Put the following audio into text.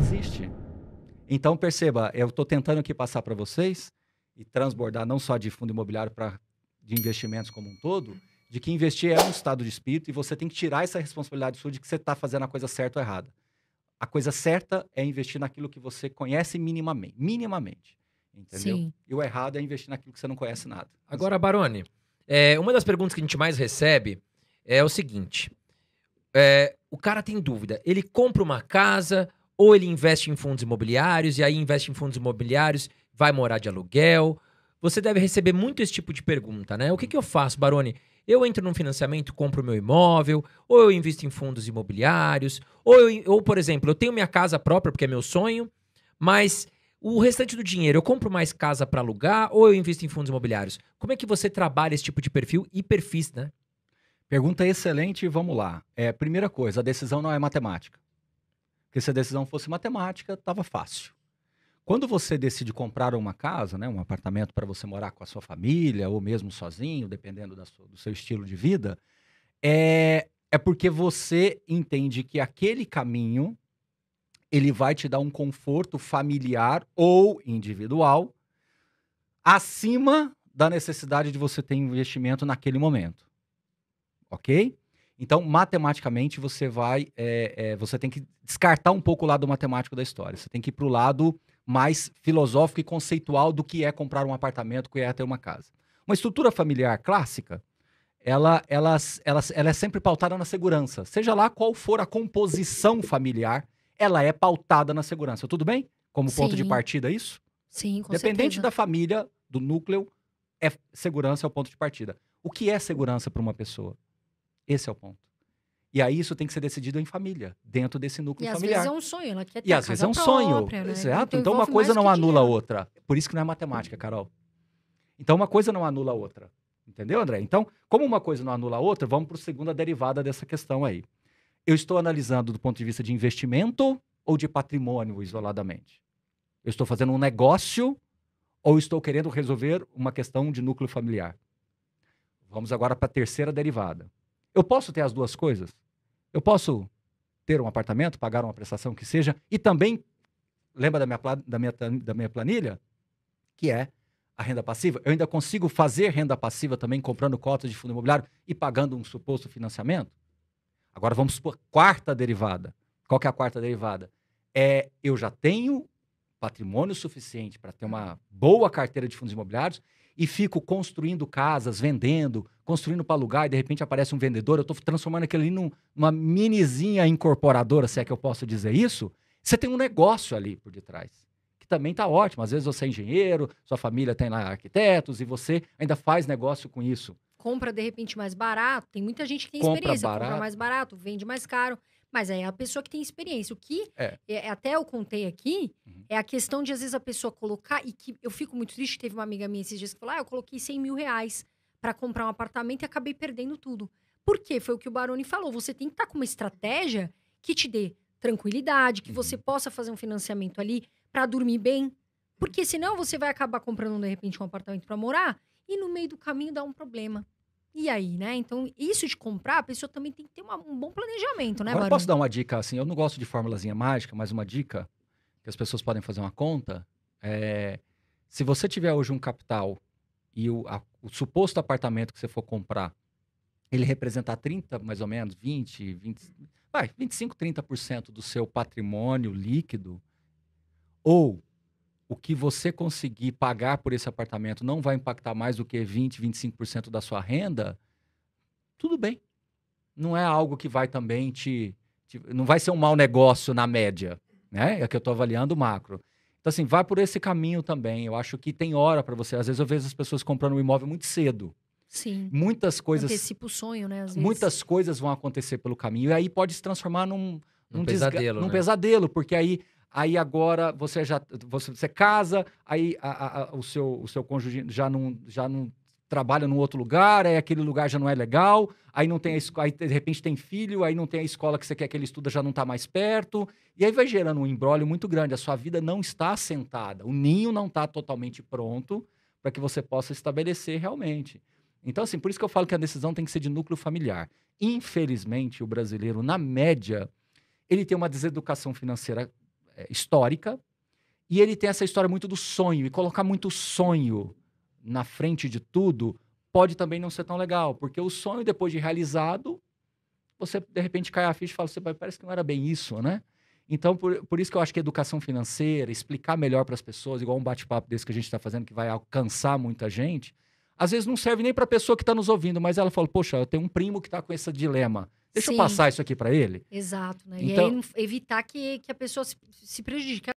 existe. Então, perceba, eu estou tentando aqui passar para vocês e transbordar não só de fundo imobiliário para de investimentos como um todo, de que investir é um estado de espírito e você tem que tirar essa responsabilidade sua de que você está fazendo a coisa certa ou errada. A coisa certa é investir naquilo que você conhece minimamente. Entendeu? Sim. E o errado é investir naquilo que você não conhece nada. Agora, Baroni, uma das perguntas que a gente mais recebe é o seguinte. O cara tem dúvida. Ele compra uma casa ou ele investe em fundos imobiliários e aí investe em fundos imobiliários, vai morar de aluguel. Você deve receber muito esse tipo de pergunta, né? O que eu faço, Baroni? Eu entro num financiamento, compro meu imóvel, ou eu invisto em fundos imobiliários, ou por exemplo, eu tenho minha casa própria, porque é meu sonho, mas o restante do dinheiro, eu compro mais casa para alugar ou eu invisto em fundos imobiliários? Como é que você trabalha esse tipo de perfil e perfis, né? Pergunta excelente, vamos lá. Primeira coisa, a decisão não é matemática. Porque se a decisão fosse matemática, estava fácil. Quando você decide comprar uma casa, né, um apartamento para você morar com a sua família ou mesmo sozinho, dependendo do seu estilo de vida, é porque você entende que aquele caminho ele vai te dar um conforto familiar ou individual acima da necessidade de você ter investimento naquele momento. Ok? Então, matematicamente, você tem que descartar um pouco o lado matemático da história. Você tem que ir para o lado mais filosófico e conceitual do que é comprar um apartamento, do que é ter uma casa. Uma estrutura familiar clássica, ela é sempre pautada na segurança. Seja lá qual for a composição familiar, ela é pautada na segurança, tudo bem? Como ponto de partida, isso? Sim, com certeza. Dependente da família, do núcleo, segurança é o ponto de partida. O que é segurança para uma pessoa? Esse é o ponto. E aí isso tem que ser decidido em família, dentro desse núcleo familiar. E às vezes é um sonho, ela quer ter casa própria, né? E às vezes é um sonho, exato. Então uma coisa não anula a outra. Por isso que não é matemática, Carol. Então uma coisa não anula a outra. Entendeu, André? Então, como uma coisa não anula a outra, vamos para a segunda derivada dessa questão aí. Eu estou analisando do ponto de vista de investimento ou de patrimônio isoladamente? Eu estou fazendo um negócio ou estou querendo resolver uma questão de núcleo familiar? Vamos agora para a terceira derivada. Eu posso ter as duas coisas? Eu posso ter um apartamento, pagar uma prestação que seja e também, lembra da minha planilha? Que é a renda passiva. Eu ainda consigo fazer renda passiva também comprando cotas de fundo imobiliário e pagando um suposto financiamento? Agora vamos para a quarta derivada. Qual que é a quarta derivada? Eu já tenho patrimônio suficiente para ter uma boa carteira de fundos imobiliários e fico construindo casas, vendendo, construindo para alugar e de repente aparece um vendedor, eu estou transformando aquilo ali numa minizinha incorporadora, se é que eu posso dizer isso. Você tem um negócio ali por detrás, que também está ótimo. Às vezes você é engenheiro, sua família tem lá arquitetos e você ainda faz negócio com isso. Compra, de repente, mais barato. Tem muita gente que tem experiência. Compra mais barato, vende mais caro. Mas é a pessoa que tem experiência. O que até eu contei aqui, é a questão de, às vezes, a pessoa colocar... E que eu fico muito triste. Teve uma amiga minha esses dias que falou, eu coloquei 100 mil reais para comprar um apartamento e acabei perdendo tudo. Por quê? Foi o que o Baroni falou. Você tem que estar com uma estratégia que te dê tranquilidade, que você possa fazer um financiamento ali para dormir bem. Porque senão você vai acabar comprando, de repente, um apartamento para morar... E no meio do caminho dá um problema. E aí, né? Então, isso de comprar, a pessoa também tem que ter um bom planejamento, né, Baroni? Agora, posso dar uma dica, assim, eu não gosto de formulazinha mágica, mas uma dica que as pessoas podem fazer uma conta é... Se você tiver hoje um capital e o suposto apartamento que você for comprar, ele representar 30, mais ou menos, 25, 30% do seu patrimônio líquido, ou... O que você conseguir pagar por esse apartamento não vai impactar mais do que 20, 25% da sua renda, tudo bem. Não é algo que vai também não vai ser um mau negócio na média, né? É que eu estou avaliando o macro. Então, assim, vai por esse caminho também. Eu acho que tem hora para você. Às vezes eu vejo as pessoas comprando um imóvel muito cedo. Sim. Muitas coisas... Antecipa o sonho, né? Às vezes. Muitas coisas vão acontecer pelo caminho. E aí pode se transformar num pesadelo, né? Num pesadelo, porque aí... Aí agora você casa, aí o seu cônjuge já não trabalha num outro lugar, aí aquele lugar já não é legal, aí não tem aí de repente tem filho, aí não tem a escola que você quer que ele estuda, já não está mais perto, e aí vai gerando um imbróglio muito grande. A sua vida não está assentada, o ninho não está totalmente pronto para que você possa estabelecer realmente. Então, assim, por isso que eu falo que a decisão tem que ser de núcleo familiar. Infelizmente, o brasileiro, na média, ele tem uma deseducação financeira histórica, e ele tem essa história muito do sonho, e colocar muito sonho na frente de tudo pode também não ser tão legal, porque o sonho, depois de realizado, você, de repente, cai a ficha e fala assim, parece que não era bem isso, né? Então, por isso que eu acho que educação financeira, explicar melhor para as pessoas, igual um bate-papo desse que a gente está fazendo, que vai alcançar muita gente, às vezes não serve nem para a pessoa que está nos ouvindo, mas ela fala, poxa, eu tenho um primo que está com esse dilema, deixa eu passar isso aqui para ele. Exato, né? Então, e aí evitar que a pessoa se prejudique.